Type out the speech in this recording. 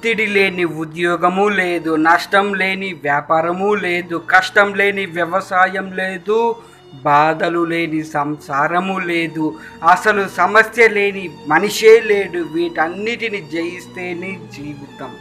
ఒత్తిడి లేని ఉద్యోగము లేదు, నష్టం లేని వ్యాపారము లేదు, కష్టం లేని వ్యవసాయం లేదు, బాధలు లేని సంసారము లేదు, అసలు సమస్య లేని మనిషే లేడు. వీటన్నిటిని జయిస్తేనే జీవితం.